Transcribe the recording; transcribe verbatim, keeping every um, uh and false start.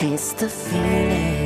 Taste the feeling.